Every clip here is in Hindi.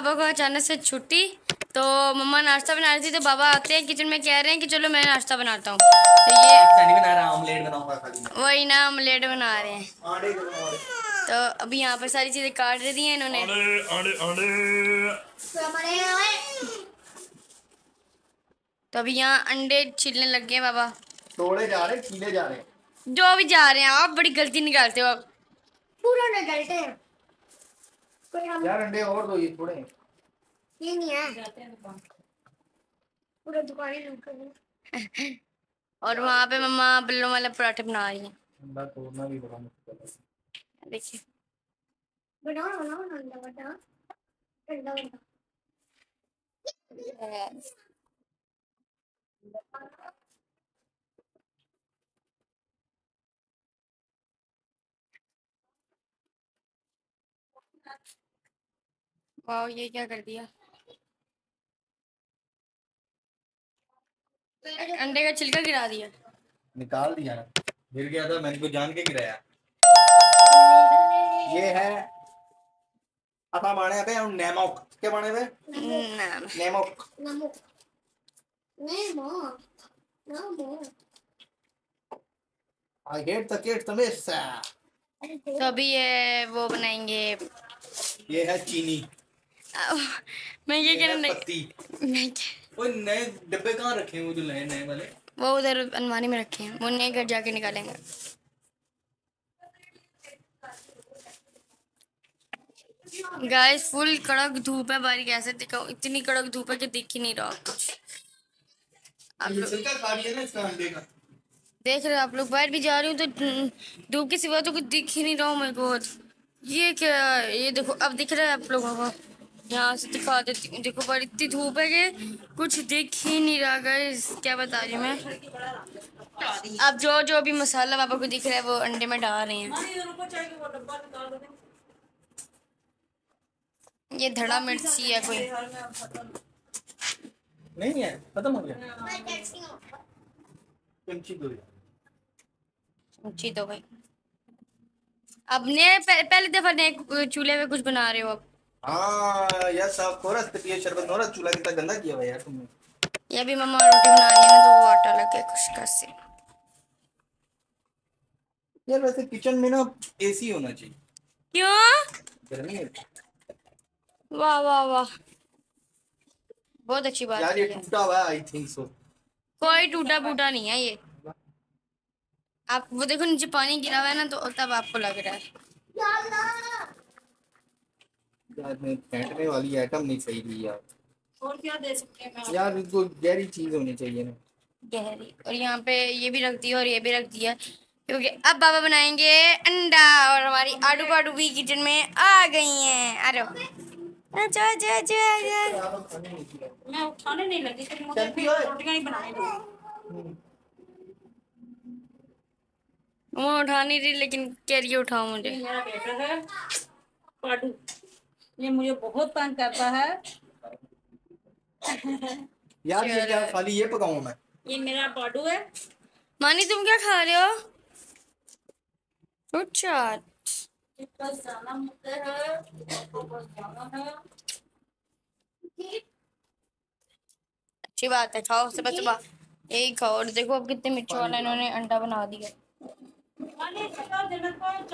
पापा को अचानक से छुट्टी, तो मम्मा नाश्ता बना रही थी, तो बाबा आते हैं किचन में, कह रहे हैं कि चलो मैं नाश्ता बनाता हूँ। तो ये नाश्ता नहीं बना रहा, ऑमलेट बनाऊंगा। वही ना, ऑमलेट बना रहे हैं। तो अभी यहाँ पर सारी चीजें काट रही हैं इन्होंने। तो अभी यहाँ अंडे छीलने लग गए बाबा, तोड़े जा रहे, छीले जा रहे, जो भी जा रहे हैं। आप बड़ी गलती निकालते हो, आप पूरा निकालते हैं। यार अंडे और दो, ये थोड़े हैं। ये नहीं है पूरा दुकान ही लूट कर। और वहाँ पे मम्मा बल्लों वाला पराठे बना रही है। अंडा तोड़ना भी बड़ा मुश्किल है। देखिए बनाओ बनाओ अंडा, बटा अंडा बटा। वाओ, ये क्या कर दिया। अंडे का छिलका गिरा दिया, निकाल दिया ना, गिर गया था, मैंने को जान के गिराया। ये है अपना बाणे पे नेमोक के बाणे पे नेमोक नेमोक नेमोक। I hate the kids the miss. तो अभी ये वो बनाएंगे, ये है चीनी। मैं ये कहना नहीं, वो नए डब्बे कहाँ रखे हैं, वो जो नए नए वाले, वो उधर अलमारी में रखे हैं, वो नए घर जाके निकालेंगे। गाइस फुल कड़क धूप है, बारिश ऐसे इतनी कड़क धूप है कि दिख ही नहीं रहा कुछ। आप लोग देख रहे हो, आप लोग बाहर भी जा रहे हो तो धूप के सिवा तो कुछ दिख ही नहीं रहा। मेरे को ये क्या, ये देखो अब दिख रहा है आप लोगों को, यहाँ से दिखा देती हूँ। देखो पर इतनी धूप है कि कुछ दिख ही नहीं रहा। गाइस क्या बता रही हूँ मैं। अब जो जो अभी मसाला पापा को दिख रहा है वो अंडे में डाल रहे हैं। ये धड़ा मिर्ची है कोई नहीं है, खत्म हो गया। अब नए पहली दफा नए चूल्हे पे कुछ बना रहे हो आप। हाँ यार साफ हो रहा है शरबत, हो रहा चूल्हा कितना गंदा किया हुआ यार तुमने। ये भी मम्मा रोटी बना रही है तो आटा लग गया कुछ कर से। यार वैसे किचन में ना एसी होना चाहिए। क्यों? गर्मी है। वाह वाह वाह, बहुत अच्छी बात यार। ये टूटा हुआ, आई थिंक सो कोई टूटा फूटा नहीं है ये। आप वो देखो नीचे पानी गिरा हुआ है ना, तो तब आपको लग रहा है। यार मैं फेंटने वाली आइटम नहीं सही थी यार। और क्या दे सकते हैं यार, इनको गहरी चीज होनी चाहिए ना, गहरी। और यहाँ पे ये भी रख दिया और ये भी रख दिया, क्योंकि अब बाबा बनाएंगे अंडा। और हमारी आडू पाडू भी किचन में आ गई हैं। अरे मैं उठाने नहीं लगी, रोटियां ही बनाने लगी। वो उठा नहीं रही लेकिन कह रही उठाओ मुझे। मेरा बेटा है पाडू, ये मुझे बहुत तंग करता है यार। ये क्या खाली ये पकाऊं मैं, ये मेरा पाडू है। मानी तुम क्या खा रहे हो? चाट अच्छी बात है, खाओ सुबह सुबह यही खाओ। और देखो अब कितने मिर्च वाला इन्होंने अंडा बना दिया।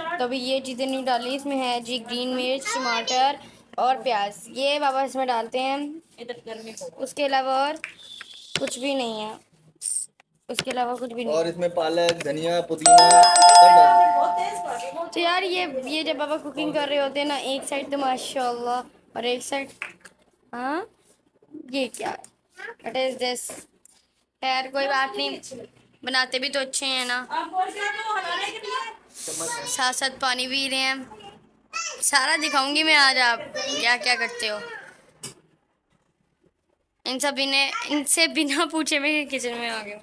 तो अभी ये चीज़ें नहीं डाली, इसमें है जी ग्रीन मिर्च, टमाटर और प्याज, ये बाबा इसमें डालते हैं। उसके अलावा और कुछ भी नहीं है, उसके अलावा कुछ भी नहीं। और इसमें पालक, धनिया, पुदीना। तो यार ये जब बाबा कुकिंग कर रहे होते हैं ना, एक साइड तो माशाल्लाह और एक साइड। हाँ ये क्या, व्हाट इज दिस? खैर कोई बात नहीं, बनाते भी तो अच्छे हैं ना। साथ साथ पानी पी रहे हैं। सारा दिखाऊंगी मैं आज आप क्या क्या करते हो। इनसे बिना पूछे मैं किचन में आ गया।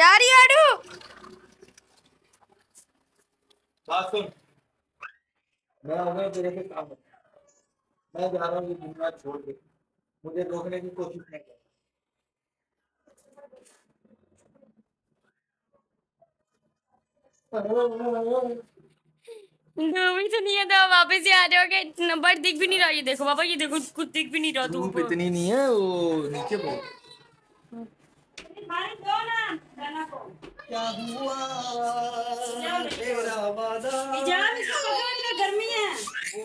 जा रही आडू, मैं जा रहा हूँ, छोड़ दे मुझे, रोकने की कोशिश नहीं कर। धूप इतनी है तो वापस आ जाओगे। नंबर दिख भी नहीं रहा। ये देखो बाबा, ये देखो कुछ दिख भी नहीं रहा। धूप इतनी नहीं है, वो नीचे को दो ना गाना को। क्या हुआ तेरा वादा? गर्मी है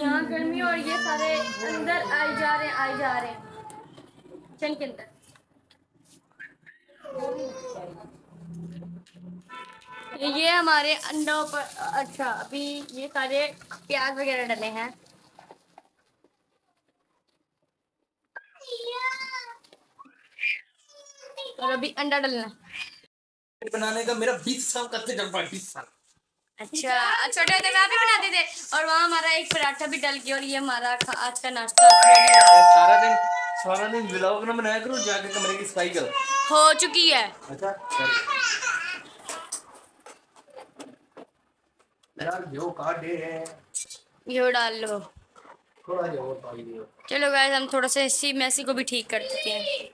यहाँ, गर्मी, और ये सारे अंदर आए जा रहे चल के अंदर। ये हमारे अंडों पर, अच्छा अभी ये सारे प्याज वगैरह डले हैं। और अभी अंडा डलना है। बनाने का मेरा 20 साल का तजुर्बा, 20 साल। अच्छा, छोटे होते मैं आप ही बनाते थे। और वहाँ हमारा एक पराठा भी डल गया। और ये हमारा आज का नाश्ता। सारा दिन व्लॉग ना बनाया करो, जाके कमरे की सफाई करो। हो चुकी है। अच्छा यार, जो काटे हैं ये डाल लो थोड़ा, चलो गाइस हम थोड़ा सा इसी मैसी को भी ठीक कर देते हैं।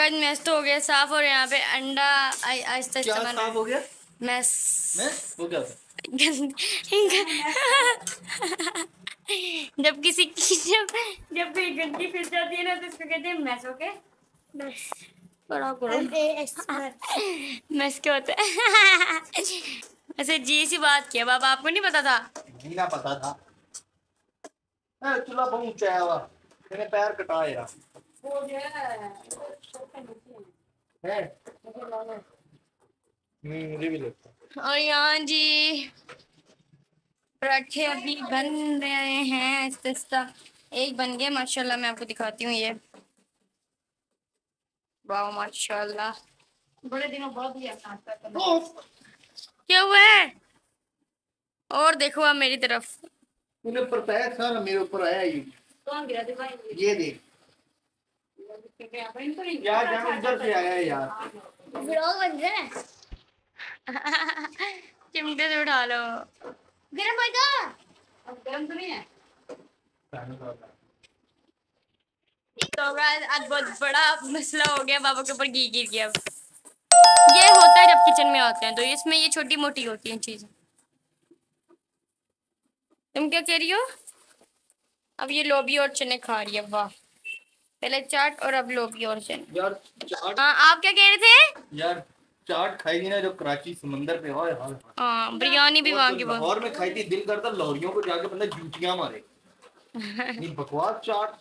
गाइस मैस तो हो गया साफ, और यहाँ पे अंडा आहिस्ता आहिस्ता साफ हो गया। मैस हो गया जब किसी की जब कोई गंदी फिर जाती है ना, तो इसको कहते हैं मैस। ओके, बस बड़ा मैस क्या होता है? ऐसे जी सी बात किया बाबा, आपको नहीं पता था? नहीं ना पता था। चूल्हा बहुत ऊंचा है, मैंने पैर कटाया। और यहाँ जी पराठे अभी बन रहे हैं। एक बन गया माशाल्लाह, मैं आपको दिखाती हूँ। ये वाह माशाल्लाह, बड़े दिनों बाद ही क्या हुआ है? और देखो आप मेरी तरफ, मेरे ऊपर पैर सारा मेरे ऊपर आया। ये कौन गिरा था भाई? ये देख यार, जान उधर से आया है यार। व्लॉग बन रहा है। चिमटे से उठा लो। गरम होएगा? अब गरम तो नहीं है। तो गाइस आज बहुत बड़ा मसला हो गया, बाबा के ऊपर घी गिर गया। ये होता है जब किचन में आते हैं, तो इसमें ये छोटी मोटी होती हैं चीजें। तुम क्या कह रही हो? अब ये लोभी और चने खा रही है। वाह, पहले चाट और अब लोभी और चने। यार चाट, आप क्या कह रहे थे? यार चाट खाई ना जो कराची समंदर पे, हाँ, बिरयानी भी वहाँ की लाहौर में खाई थी। दिल करता लाहौरियों को जाके बंदा जूतियां मारे। बकवास चाट।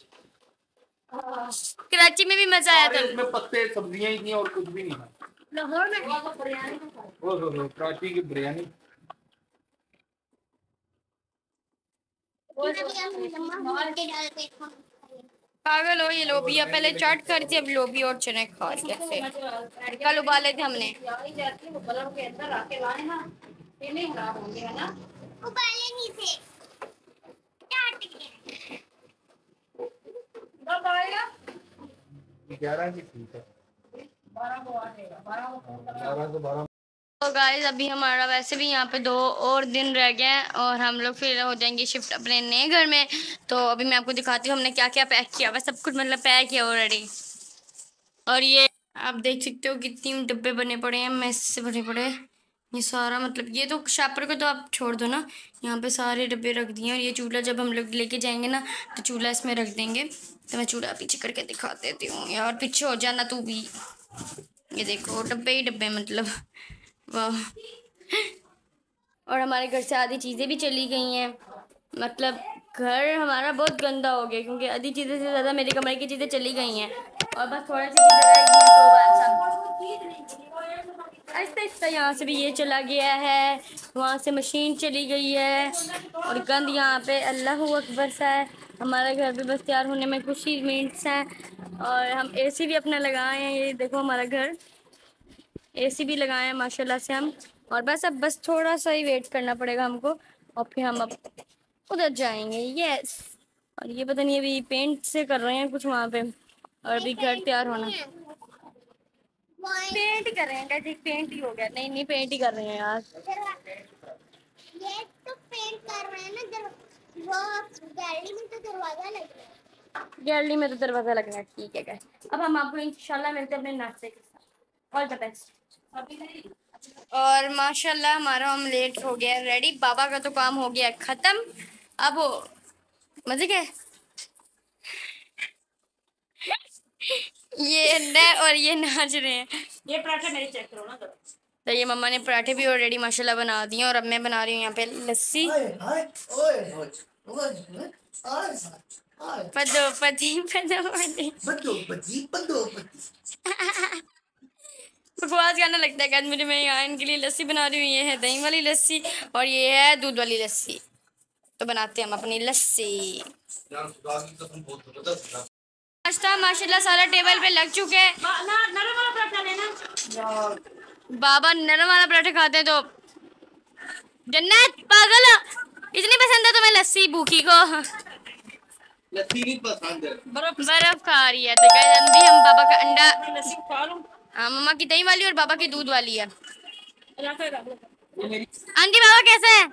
कराची में भी मजा आया था, उसमें पत्ते सब्जियां ही थी और कुछ भी नहीं। लाहौर में बिरयानी, कराची की बिरयानी। पागल हो ये लोबिया, पहले चाट खा रही थी, अब लोबी और चने खा रही है। कल उबाले थे हमने। तो गाइस अभी हमारा वैसे भी यहाँ पे 2 और दिन रह गए हैं, और हम लोग फिर हो जाएंगे शिफ्ट अपने नए घर में। तो अभी मैं आपको दिखाती हूँ हमने क्या क्या पैक किया हुआ। सब कुछ मतलब पैक किया ऑलरेडी। और ये आप देख सकते हो कितने डब्बे बने पड़े हैं, मैस से भरे पड़े। ये सारा मतलब ये तो शापर को तो आप छोड़ दो ना, यहाँ पे सारे डब्बे रख दिए। और ये चूल्हा जब हम लोग लेके जाएंगे ना, तो चूल्हा इसमें रख देंगे। तो मैं चूल्हा पीछे करके दिखा देती हूँ यार, पीछे हो जाना तू भी। ये देखो डब्बे ही डब्बे, मतलब वाह। और हमारे घर से आधी चीज़ें भी चली गई हैं। मतलब घर हमारा बहुत गंदा हो गया, क्योंकि आधी चीज़ें से ज़्यादा मेरे कमरे की चीज़ें चली गई हैं। और बस थोड़ा सा आहिस्ता आहिस्ता यहाँ से भी ये चला गया है, वहाँ से मशीन चली गई है। और गंद यहाँ पे अल्लाह अकबर सा है। हमारा घर भी बस तैयार होने में कुछ ही मिनट्स हैं। और हम एसी भी अपना लगाए हैं। ये देखो हमारा घर, एसी भी लगाए हैं माशाल्लाह से हम। और बस अब बस थोड़ा सा ही वेट करना पड़ेगा हमको, और फिर हम अब उधर जाएंगे। यस। और ये पता नहीं अभी पेंट से कर रहे हैं कुछ वहाँ पे, और अभी घर तैयार होना। पेंट कर रहे हैं, ठीक पेंट ही हो गया। नहीं पेंट ही कर रहे हैं यार, ये तो पेंट कर रहे हैं ना। वो गैलरी में तो दरवाजा लगना है, गैलरी में तो दरवाजा लगना है। ठीक है गाइस, अब हम आपको इंशाल्लाह मिलते हैं अपने नाश्ते के साथ। All the best. और माशाल्लाह हमारा ऑमलेट हो गया रेडी। बाबा का तो काम हो गया खत्म। अब मजे के ये अंडा और ये नाच रहे हैं। ये पराठे मेरे चेक करो ना तो ये मम्मा ने पराठे भी ऑलरेडी माशाल्लाह बना दिए और अब मैं बना रही हूँ यहाँ पे लस्सी। बकवास गाना लगता है मुझे। मैं यहाँ इनके लिए लस्सी बना रही हूँ। ये है दही वाली लस्सी और ये है दूध वाली लस्सी। तो बनाते हैं हम अपनी लस्सी। नाश्ता माशाल्लाह सारा टेबल पे लग चुके हैं। बाबा नरम वाला पराठा खाते हैं तो जन्नत पागल इतनी पसंद है तुम्हें लस्सी। भूखी को लस्सी पसंद है। बर्फ खा रही है। तो भी हम बाबा का अंडा लस्सी खा लूं। हाँ मम्मा की दही वाली और बाबा की दूध वाली है। आंटी बाबा कैसे हैं?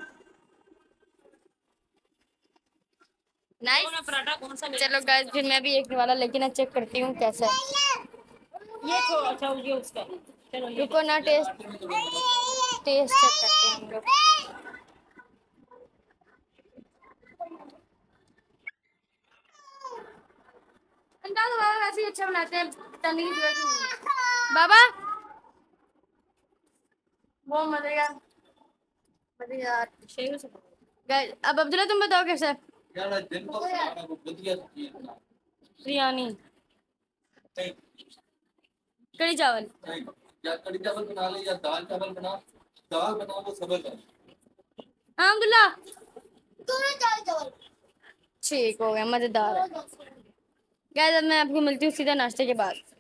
नाइस। चलो गाइस फिर मैं भी एक वाला लेकिन ना चेक करती हूँ कैसा है। ये थोड़ा अच्छा हो गया उसका। चलो रुको ना टेस्ट चेक करते हैं हम लोग। अंदाज़ बाबा वैसे अच्छा बनाते हैं। बाबा वो मजेगा गाइस। अब अब्दुल्ला तुम बताओ कैसा बिरयानी कड़ी चावल बना ले या दाल चावल बना। दाल बनाओ वो सबल है। हाँ अब्दुल्ला दाल चावल ठीक हो गया मजेदार। गाइस अब मैं आपको मिलती हूँ सीधा नाश्ते के बाद।